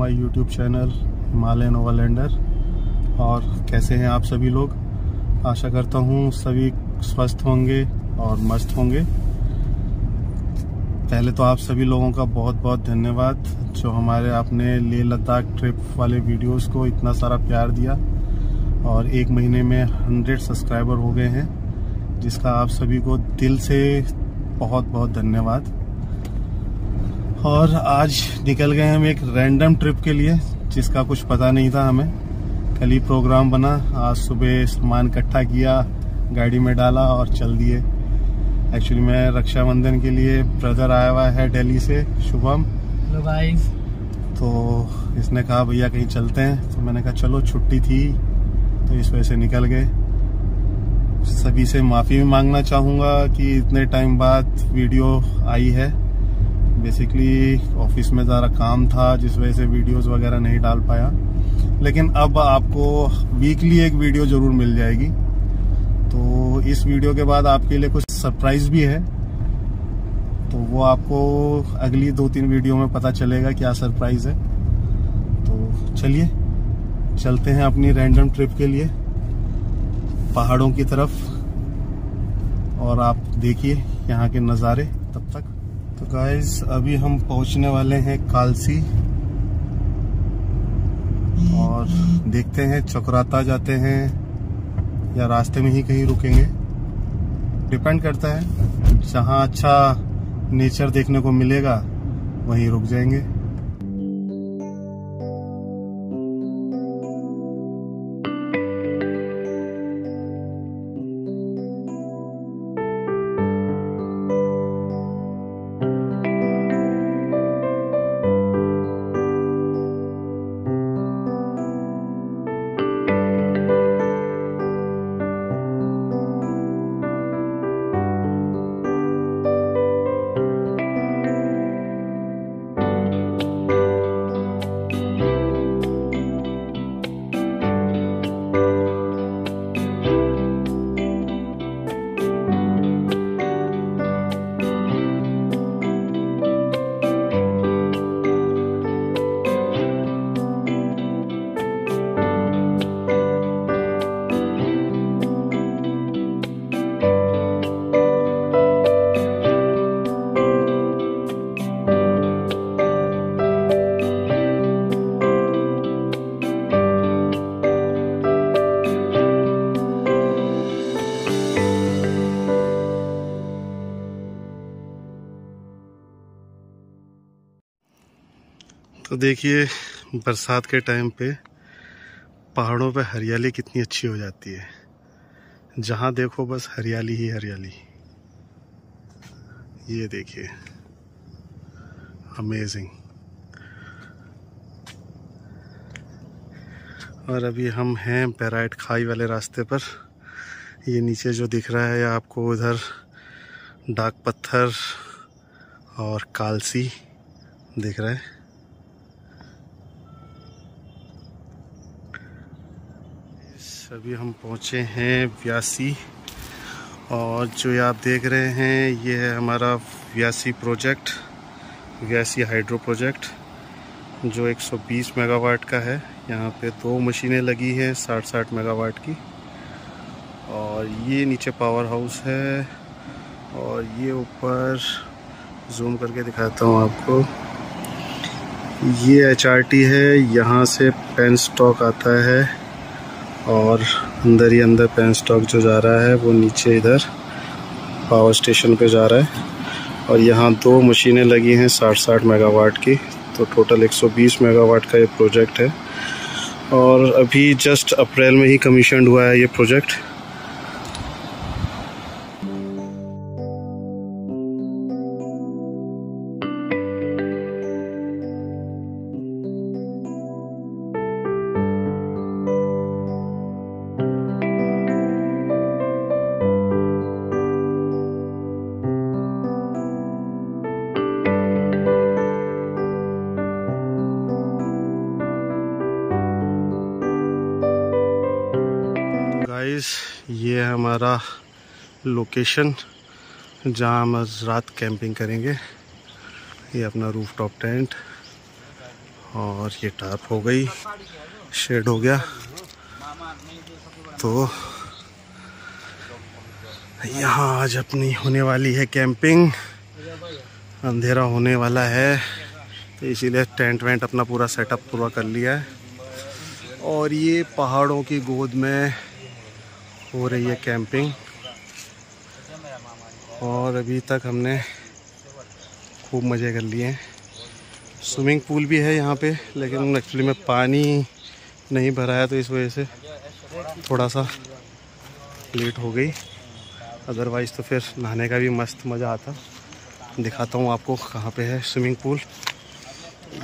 My YouTube channel Himalayan overlander. और कैसे हैं आप सभी लोग? आशा करता हूँ सभी स्वस्थ होंगे और मस्त होंगे। पहले तो आप सभी लोगों का बहुत बहुत धन्यवाद जो हमारे आपने लेह लद्दाख ट्रिप वाले वीडियोस को इतना सारा प्यार दिया और एक महीने में 100 सब्सक्राइबर हो गए हैं, जिसका आप सभी को दिल से बहुत बहुत धन्यवाद। और आज निकल गए हम एक रैंडम ट्रिप के लिए जिसका कुछ पता नहीं था हमें। कल ही प्रोग्राम बना, आज सुबह सामान इकट्ठा किया, गाड़ी में डाला और चल दिए। एक्चुअली मैं रक्षाबंधन के लिए, ब्रदर आया हुआ है दिल्ली से, शुभम। Hello guys. तो इसने कहा भैया कहीं चलते हैं, तो मैंने कहा चलो, छुट्टी थी तो इस वजह से निकल गए। सभी से माफ़ी भी मांगना चाहूँगा कि इतने टाइम बाद वीडियो आई है। बेसिकली ऑफिस में ज़रा काम था जिस वजह से वीडियोस वगैरह नहीं डाल पाया, लेकिन अब आपको वीकली एक वीडियो ज़रूर मिल जाएगी। तो इस वीडियो के बाद आपके लिए कुछ सरप्राइज भी है, तो वो आपको अगली 2-3 वीडियो में पता चलेगा क्या सरप्राइज है। तो चलिए चलते हैं अपनी रैंडम ट्रिप के लिए पहाड़ों की तरफ, और आप देखिए यहाँ के नज़ारे तब तक। तो गाइज अभी हम पहुंचने वाले हैं कालसी और देखते हैं चक्राता जाते हैं या रास्ते में ही कहीं रुकेंगे, डिपेंड करता है। जहां अच्छा नेचर देखने को मिलेगा वहीं रुक जाएंगे। तो देखिए बरसात के टाइम पे पहाड़ों पे हरियाली कितनी अच्छी हो जाती है। जहाँ देखो बस हरियाली ही हरियाली। ये देखिए, अमेजिंग। और अभी हम हैं बैराइट खाई वाले रास्ते पर। ये नीचे जो दिख रहा है आपको, उधर डाक पत्थर और कालसी दिख रहा है। अभी हम पहुंचे हैं व्यासी, और जो ये आप देख रहे हैं ये है हमारा Vyasi project, Vyasi hydro project, जो 120 मेगावाट का है। यहाँ पे 2 मशीनें लगी हैं 60-60 मेगावाट की। और ये नीचे पावर हाउस है, और ये ऊपर जूम करके दिखाता हूँ आपको, ये HRT है। यहाँ से पेन स्टॉक आता है और अंदर ही अंदर पेन स्टॉक जो जा रहा है वो नीचे इधर पावर स्टेशन पे जा रहा है। और यहाँ 2 मशीनें लगी हैं 60-60 मेगावाट की, तो टोटल 120 मेगावाट का ये प्रोजेक्ट है। और अभी जस्ट अप्रैल में ही कमीशन हुआ है ये प्रोजेक्ट। ये है हमारा लोकेशन जहाँ हम रात कैंपिंग करेंगे। ये अपना रूफटॉप टेंट, और ये टाप हो गई, शेड हो गया। तो यहाँ आज अपनी होने वाली है कैंपिंग। अंधेरा होने वाला है तो इसीलिए टेंट वेंट अपना पूरा सेटअप पूरा कर लिया है। और ये पहाड़ों की गोद में हो रही है कैंपिंग। और अभी तक हमने खूब मज़े कर लिए हैं। स्विमिंग पूल भी है यहाँ पे, लेकिन एक्चुअली में पानी नहीं भरा है तो इस वजह से थोड़ा सा लेट हो गई। अदरवाइज़ तो फिर नहाने का भी मस्त मज़ा आता। दिखाता हूँ आपको कहाँ पे है स्विमिंग पूल।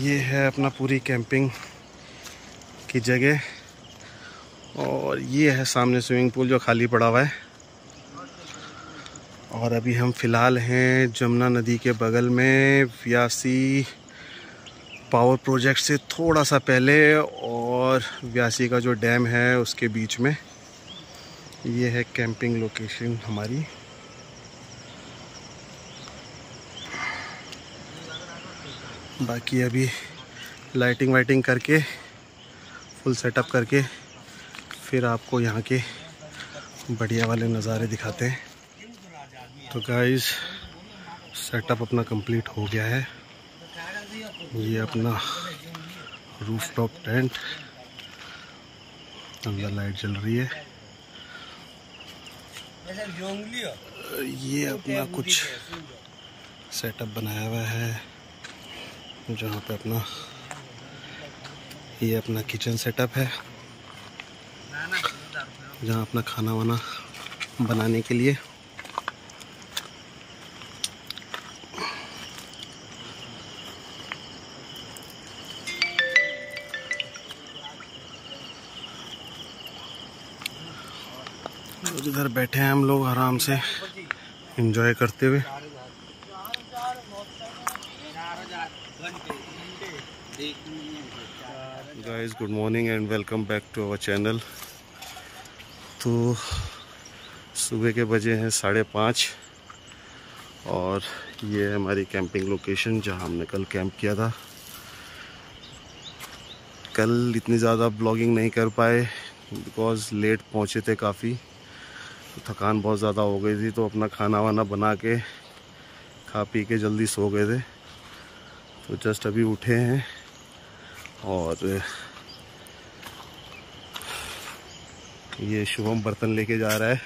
ये है अपना पूरी कैंपिंग की जगह। और ये है सामने स्विमिंग पूल जो खाली पड़ा हुआ है। और अभी हम फ़िलहाल हैं जमुना नदी के बगल में, व्यासी पावर प्रोजेक्ट से थोड़ा सा पहले, और व्यासी का जो डैम है उसके बीच में। ये है कैंपिंग लोकेशन हमारी। बाकी अभी लाइटिंग वाइटिंग करके फुल सेटअप करके फिर आपको यहाँ के बढ़िया वाले नज़ारे दिखाते हैं। तो गाइस सेटअप अपना कंप्लीट हो गया है। ये अपना रूफ टॉप टेंट, अंदर लाइट जल रही है। ये अपना कुछ सेटअप बनाया हुआ है जहाँ पे अपना ये अपना किचन सेटअप है, जहाँ अपना खाना वाना बनाने के लिए। इधर बैठे हैं हम लोग आराम से एंजॉय करते हुए। Guys good morning and welcome back to our channel. तो सुबह के बजे हैं 5:30 और ये है हमारी कैंपिंग लोकेशन जहां हमने कल कैंप किया था। कल इतनी ज़्यादा ब्लॉगिंग नहीं कर पाए बिकॉज़ लेट पहुंचे थे काफ़ी, थकान बहुत ज़्यादा हो गई थी। तो अपना खाना वाना बना के खा पी के जल्दी सो गए थे। तो जस्ट अभी उठे हैं और ये शुभम बर्तन लेके जा रहा है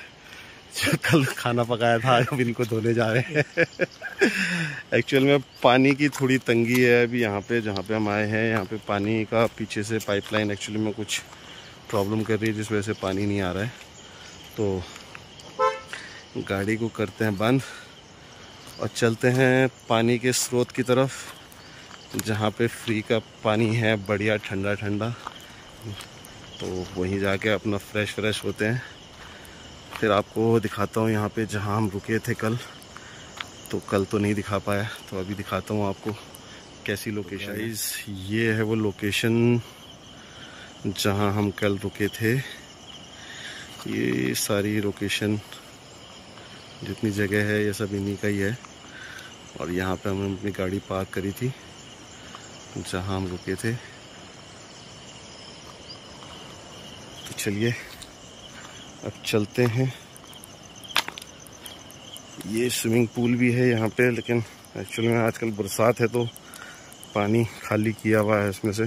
जो कल खाना पकाया था। अब इनको धोने जा रहे हैं। एक्चुअल में पानी की थोड़ी तंगी है अभी यहाँ पे, जहाँ पे हम आए हैं। यहाँ पे पानी का पीछे से पाइपलाइन एक्चुअली में कुछ प्रॉब्लम कर रही है जिस वजह से पानी नहीं आ रहा है। तो गाड़ी को करते हैं बंद और चलते हैं पानी के स्रोत की तरफ, जहाँ पे फ्री का पानी है बढ़िया ठंडा ठंडा। तो वहीं जाके अपना फ्रेश फ्रेश होते हैं। फिर आपको दिखाता हूँ यहाँ पे जहाँ हम रुके थे कल। तो कल तो नहीं दिखा पाया तो अभी दिखाता हूँ आपको कैसी लोकेशन है। ये है वो लोकेशन जहाँ हम कल रुके थे। ये सारी लोकेशन जितनी जगह है ये सब इन्हीं का ही है। और यहाँ पे हमने अपनी गाड़ी पार्क करी थी जहाँ हम रुके थे। तो चलिए अब चलते हैं। ये स्विमिंग पूल भी है यहाँ पे, लेकिन एक्चुअली में आजकल बरसात है तो पानी खाली किया हुआ है इसमें से।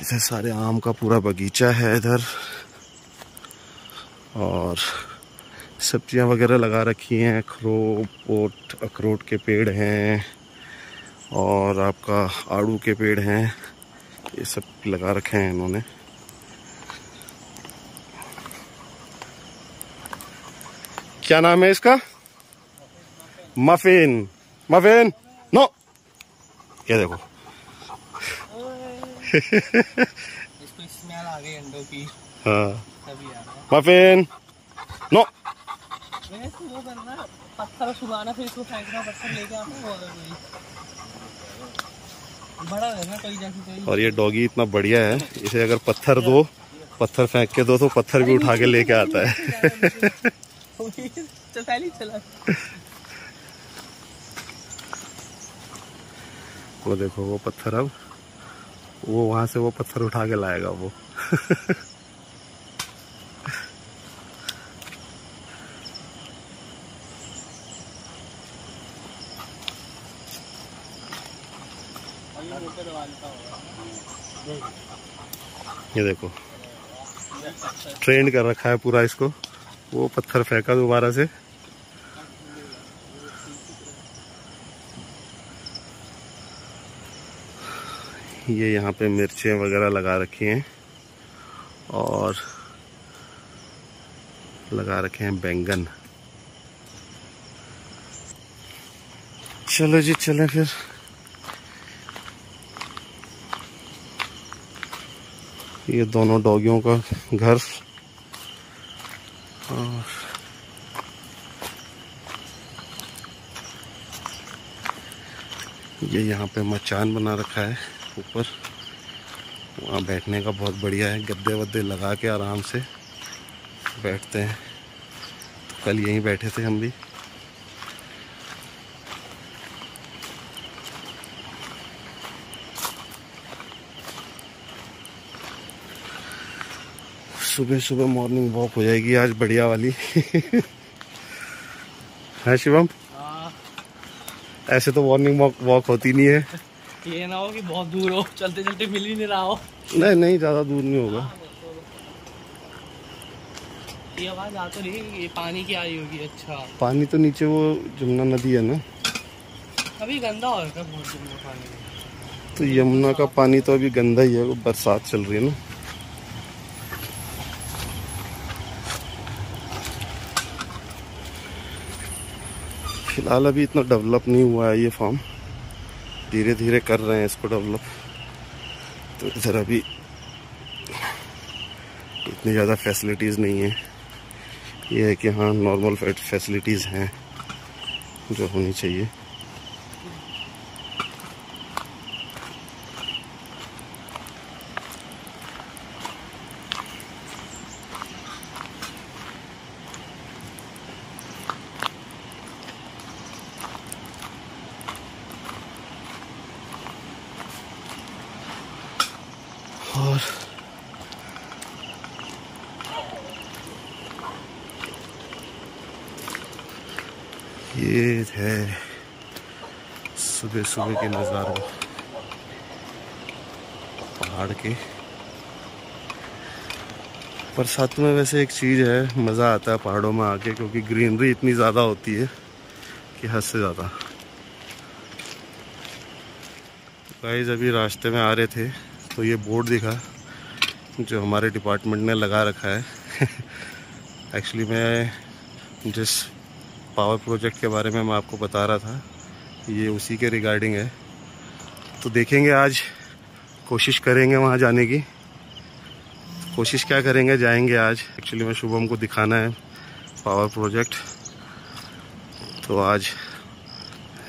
इधर सारे आम का पूरा बगीचा है इधर, और सब्जियां वगैरह लगा रखी हैं। अखरोट के पेड़ हैं और आपका आड़ू के पेड़ हैं, ये सब लगा रखे हैं इन्होंने। क्या नाम है इसका? मफिन। मफिन नो, ये देखो। इसको स्मेल आ गई अंडों की। हाँ। Muffin no. वो करना पत्थर सुखाना, फिर इसको फेंकना, पत्थर लेके आना। बड़ा है ना कोई जैसी। और ये डॉगी इतना बढ़िया है, इसे अगर पत्थर दो, पत्थर फेंक के दो तो पत्थर भी उठा के लेके आता है। वो देखो वो पत्थर, अब वो वहां से वो पत्थर उठा के लाएगा वो। ये देखो ट्रेन कर रखा है पूरा इसको, वो पत्थर फेंका दोबारा से। ये यहाँ पे मिर्चें वगैरह लगा रखी हैं और लगा रखे हैं बैंगन। चलो जी चलें फिर। ये दोनों डॉगियों का घर और ये यहाँ पे मचान बना रखा है ऊपर, वहाँ बैठने का बहुत बढ़िया है, गद्दे वद्दे लगा के आराम से बैठते हैं। तो कल यहीं बैठे थे हम भी। सुबह सुबह मॉर्निंग वॉक हो जाएगी आज बढ़िया वाली। है शिवम? ऐसे तो मॉर्निंग वॉक होती नहीं है। ये ना हो कि बहुत दूर हो, चलते चलते मिल ही नहीं रहा हो। नहीं नहीं ज्यादा दूर नहीं होगा। ये आवाज आ तो रही, ये पानी की आई होगी। अच्छा पानी तो नीचे वो यमुना नदी है ना, अभी गंदा हो रहा है। तो यमुना का पानी तो अभी गंदा ही है, बरसात चल रही है ना। फिलहाल अभी इतना डेवलप नहीं हुआ है ये फार्म, धीरे धीरे कर रहे हैं इसको डेवलप। तो इधर अभी इतनी ज़्यादा फैसिलिटीज़ नहीं है। ये है कि हाँ नॉर्मल फैसिलिटीज़ हैं जो होनी चाहिए। और ये है सुबह सुबह के नज़ारे पहाड़ के। बरसात में वैसे एक चीज़ है, मज़ा आता है पहाड़ों में आके, क्योंकि ग्रीनरी इतनी ज़्यादा होती है कि हद से ज़्यादा। गाइस अभी रास्ते में आ रहे थे तो ये बोर्ड दिखा जो हमारे डिपार्टमेंट ने लगा रखा है। एक्चुअली मैं जिस पावर प्रोजेक्ट के बारे में मैं आपको बता रहा था, ये उसी के रिगार्डिंग है। तो देखेंगे आज, कोशिश करेंगे वहाँ जाने की। कोशिश क्या करेंगे, जाएंगे आज। एक्चुअली मैं शुभम को दिखाना है पावर प्रोजेक्ट, तो आज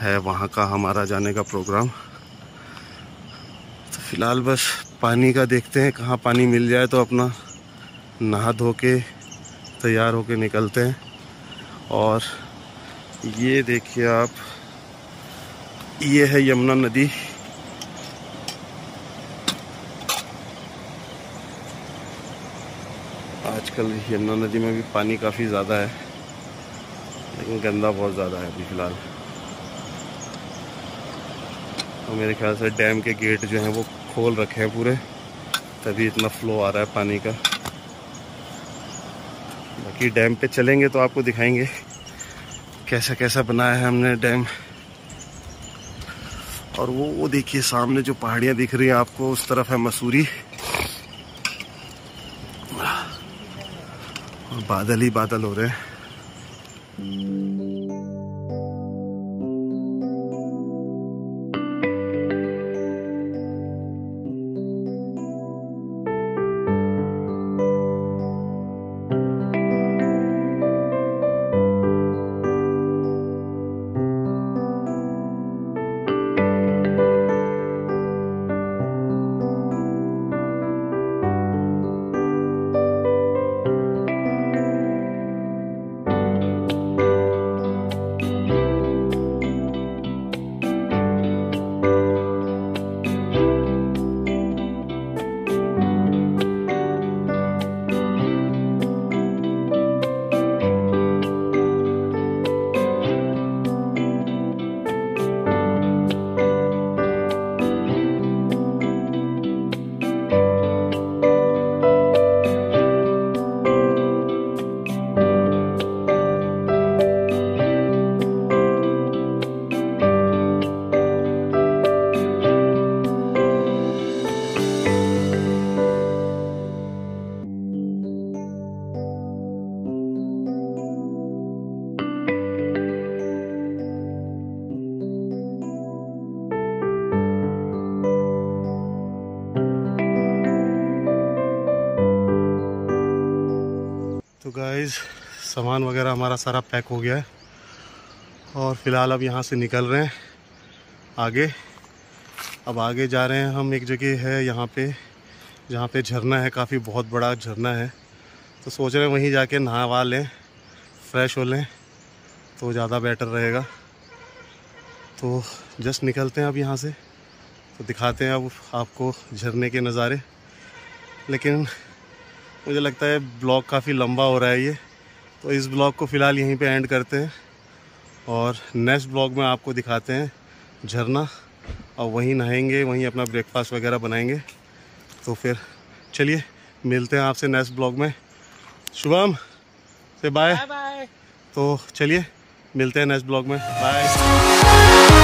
है वहाँ का हमारा जाने का प्रोग्राम। फिलहाल बस पानी का देखते हैं, कहाँ पानी मिल जाए तो अपना नहा धो के तैयार होके निकलते हैं। और ये देखिए आप, ये है यमुना नदी। आजकल यमुना नदी में भी पानी काफ़ी ज़्यादा है, लेकिन गंदा बहुत ज़्यादा है अभी फ़िलहाल। तो मेरे ख्याल से डैम के गेट जो हैं वो खोल रखे हैं पूरे, तभी इतना फ्लो आ रहा है पानी का। बाकी डैम पे चलेंगे तो आपको दिखाएंगे कैसा कैसा बनाया है हमने डैम। और वो देखिए सामने जो पहाड़ियाँ दिख रही हैं आपको, उस तरफ है मसूरी। और बादल ही बादल हो रहे हैं। गाइस, सामान वगैरह हमारा सारा पैक हो गया है और फिलहाल अब यहाँ से निकल रहे हैं आगे। अब आगे जा रहे हैं हम, एक जगह है यहाँ पे जहाँ पे झरना है, काफ़ी बहुत बड़ा झरना है, तो सोच रहे हैं वहीं जाके नहावा लें, फ्रेश हो लें तो ज़्यादा बेटर रहेगा। तो जस्ट निकलते हैं अब यहाँ से, तो दिखाते हैं अब आपको झरने के नज़ारे। लेकिन मुझे लगता है ब्लॉग काफ़ी लंबा हो रहा है ये, तो इस ब्लॉग को फ़िलहाल यहीं पे एंड करते हैं और नेक्स्ट ब्लॉग में आपको दिखाते हैं झरना और वहीं नहाएंगे, वहीं अपना ब्रेकफास्ट वगैरह बनाएंगे। तो फिर चलिए मिलते हैं आपसे नेक्स्ट ब्लॉग में। शुभम से बाय। तो चलिए मिलते हैं नेक्स्ट ब्लॉग में, बाय।